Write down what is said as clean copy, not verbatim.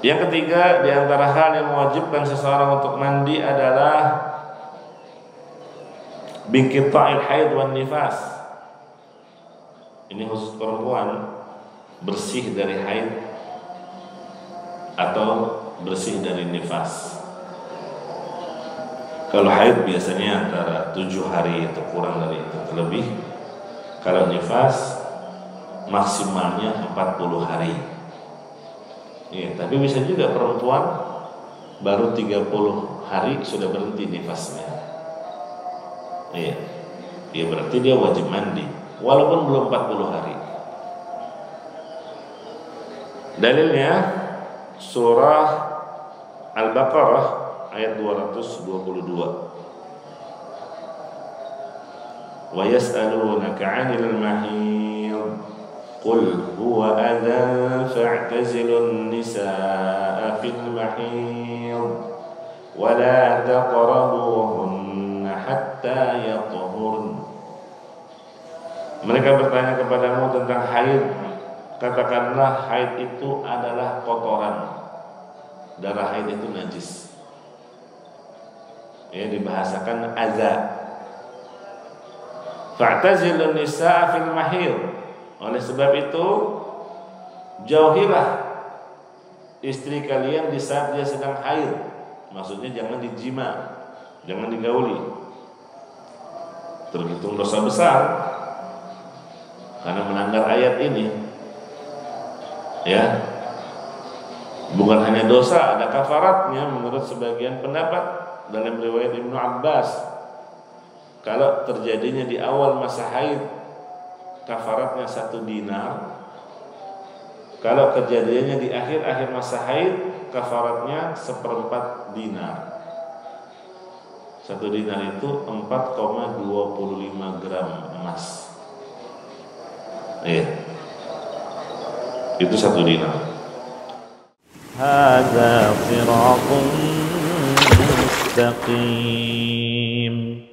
Yang ketiga, di antara hal yang mewajibkan seseorang untuk mandi adalah binqita'il haid wan nifas. Ini khusus perempuan, bersih dari haid atau bersih dari nifas. Kalau haid biasanya antara 7 hari atau kurang dari itu, lebih. Kalau nifas maksimalnya 40 hari. Ya, tapi bisa juga perempuan baru 30 hari sudah berhenti nifasnya. Iya. Ya, berarti dia wajib mandi walaupun belum 40 hari. Dalilnya surah Al-Baqarah ayat 222. Wa yas'alunaka 'anil mahiyy qul huwa adhan fa'tazilun nisaa fil mahiyy wa la taqrabuhunna hatta yatahurn. Mereka bertanya kepadamu tentang haid. Katakanlah haid itu adalah kotoran. Darah haid itu najis. Ya, dibahasakan adza. Fa'tazilun nisaa fil mahid. Oleh sebab itu jauhilah istri kalian di saat dia sedang haid. Maksudnya jangan dijima, jangan digauli. Terhitung dosa besar karena melanggar ayat ini. Ya, bukan hanya dosa, ada kafaratnya menurut sebagian pendapat dalam riwayat Ibnu Abbas. Kalau terjadinya di awal masa haid, kafaratnya 1 dinar. Kalau kejadiannya di akhir-akhir masa haid, kafaratnya 1/4 dinar. 1 dinar itu 4,25 gram emas. Iya. Itu 1 dinar. Hadza sirathun mustaqim.